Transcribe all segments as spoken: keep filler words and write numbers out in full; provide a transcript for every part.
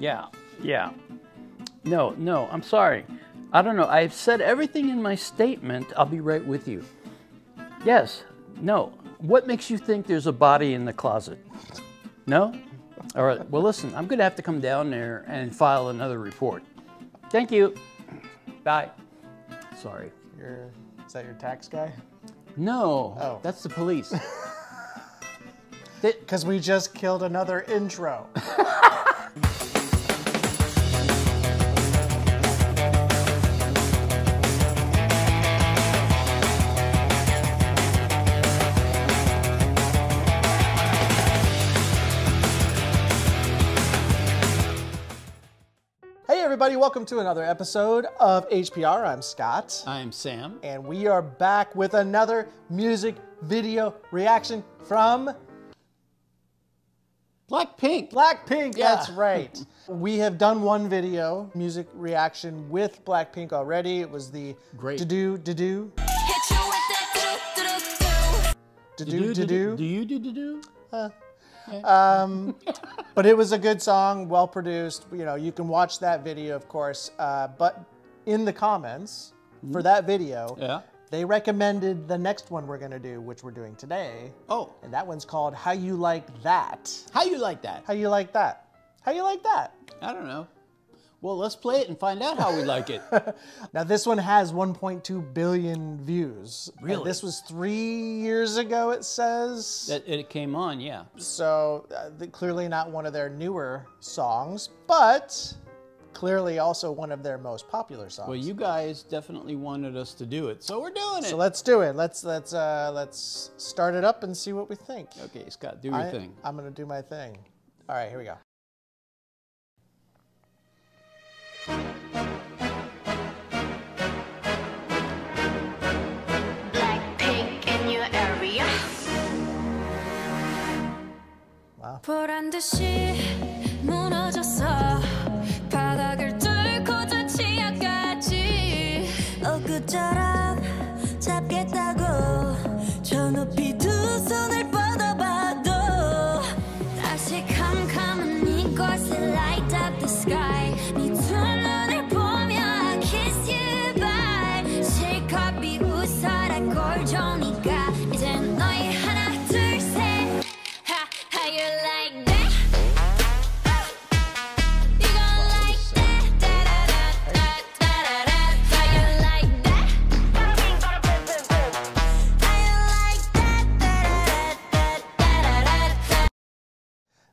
yeah, yeah. No, no, I'm sorry. I don't know. I've said everything in my statement. I'll be right with you. Yes, no. What makes you think there's a body in the closet? No? All right. Well, listen, I'm going to have to come down there and file another report. Thank you. Bye. Sorry. Your, is that your tax guy? No. Oh. That's the police. Because we just killed another intro. Everybody, welcome to another episode of H P R. I'm Scott. I'm Sam. And we are back with another music video reaction from Blackpink. Blackpink, yeah. That's right. We have done one video music reaction with Blackpink already. It was the great Ddu-Du Ddu-Du. Ddu-Du Ddu-Du. Ddu-Du Ddu-Du. Um, but it was a good song, well produced. You know, you can watch that video, of course. Uh, but in the comments for that video, yeah, they recommended the next one we're going to do, which we're doing today. Oh, and that one's called "How You Like That." How you like that? How you like that? How you like that? I don't know. Well, let's play it and find out how we like it. Now, this one has one point two billion views. Really? This was three years ago, it says. It, it came on, yeah. So, uh, clearly not one of their newer songs, but clearly also one of their most popular songs. Well, you guys definitely wanted us to do it, so we're doing it. So let's do it. Let's let's uh, let's start it up and see what we think. Okay, Scott, do your I, thing. I'm gonna do my thing. All right, here we go. Blackpink in your area. Wow.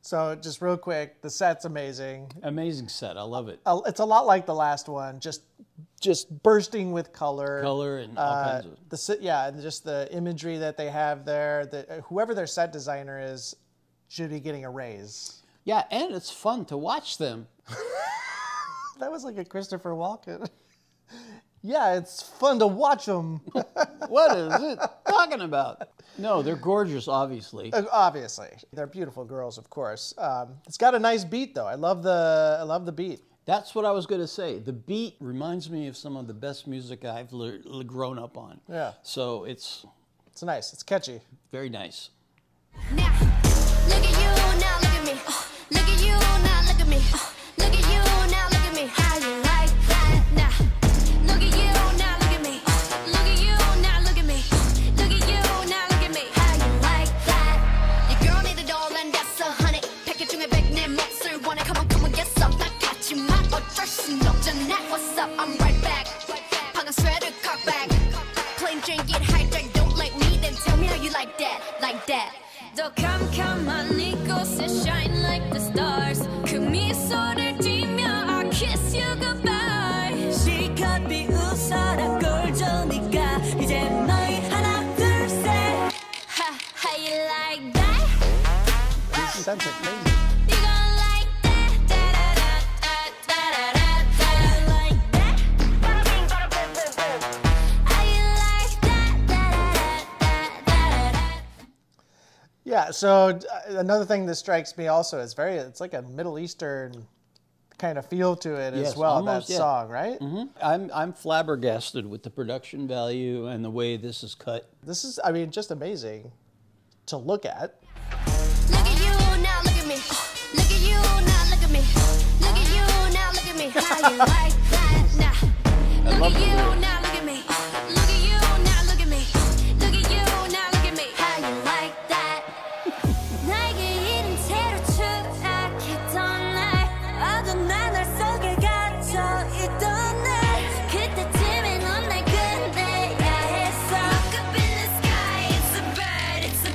So just real quick, the set's amazing. Amazing set, I love it. It's a lot like the last one, just just bursting with color. Color and uh, all kinds of. The, yeah, and just the imagery that they have there. The, whoever their set designer is should be getting a raise. Yeah, and it's fun to watch them. That was like a Christopher Walken. Yeah, it's fun to watch them. What is it talking about? No, they're gorgeous, obviously. Uh, obviously, they're beautiful girls, of course. Um, it's got a nice beat, though. I love the I love the beat. That's what I was going to say. The beat reminds me of some of the best music I've l grown up on. Yeah. So it's it's nice. It's catchy. Very nice. Now, look at you. Now look at me. Oh, look at you. Now look at me. Oh, look at you. Now look at me. How you like that? Now. That's amazing. Yeah, so another thing that strikes me also is very, it's like a Middle Eastern kind of feel to it yes, as well, almost, that yeah. song, right? Mm-hmm. I'm, I'm flabbergasted with the production value and the way this is cut. This is, I mean, just amazing to look at. Look at you now, look at me. Look at you now, look at me. Look at How you like that? Now, look at you, now look at me. Look at you, now look at me. Look at you, now look at me. How you like that? 나에게 이런 채로 추락했던 날, 어둠 나날 속에 갇혀있던 날, 그때쯤엔 넌 날 끝내야 했어. Look up in the sky, it's a bird, it's a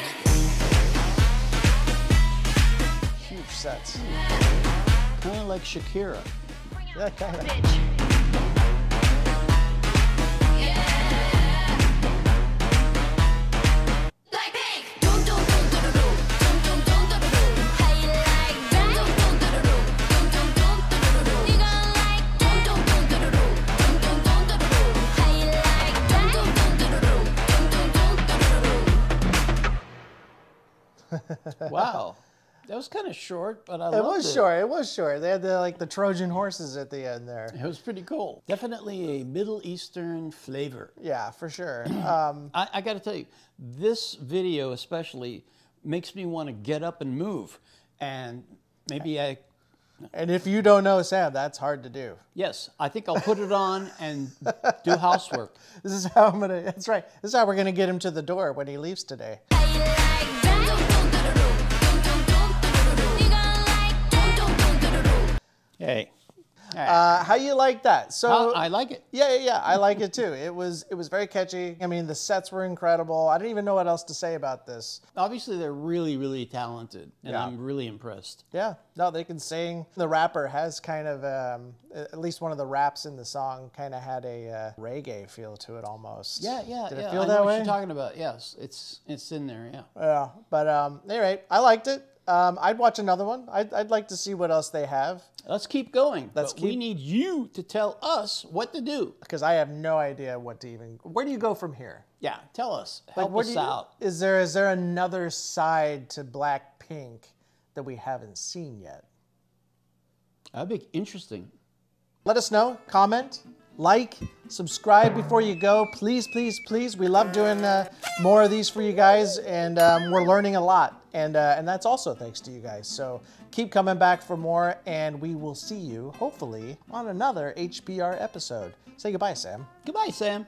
plane. Huge sets. Kind of like Shakira. That kind of. Yeah. Blackpink. Ddu-Du Ddu-Du. Ddu-Du Ddu-Du. How you like that? Ddu-Du Ddu-Du. Ddu-Du Ddu-Du. You gonna like that? Ddu-Du Ddu-Du. Ddu-Du Ddu-Du. How you like that? Ddu-Du Ddu-Du. Ddu-Du Ddu-Du. Wow. That was kind of short, but I loved it. It was short. It was short. They had the, like the Trojan horses at the end there. It was pretty cool. Definitely a Middle Eastern flavor. Yeah, for sure. um, I, I got to tell you, this video especially makes me want to get up and move. And maybe I... And if you don't know Sam, that's hard to do. Yes, I think I'll put it on and do housework. This is how I'm going to... That's right. This is how we're going to get him to the door when he leaves today. Hey, uh, how you like that? So how, I like it. Yeah, yeah, yeah. I like it too. It was it was very catchy. I mean, the sets were incredible. I didn't even know what else to say about this. Obviously, they're really, really talented, and yeah. I'm really impressed. Yeah, no, they can sing. The rapper has kind of um, at least one of the raps in the song kind of had a uh, reggae feel to it almost. Yeah, yeah, Did yeah. Did it feel I that know way? What you're talking about? Yes, it's it's in there. Yeah. Yeah, but um, anyway, I liked it. Um, I'd watch another one. I'd, I'd like to see what else they have. Let's keep going. Let's keep... We need you to tell us what to do. Because I have no idea what to even... Where do you go from here? Yeah, tell us. Help like, us you... out. Is there, is there another side to Blackpink that we haven't seen yet? That'd be interesting. Let us know. Comment. Like. Subscribe before you go. Please, please, please. We love doing uh, more of these for you guys. And um, we're learning a lot. And, uh, and that's also thanks to you guys. So keep coming back for more, and we will see you, hopefully, on another H P R episode. Say goodbye, Sam. Goodbye, Sam.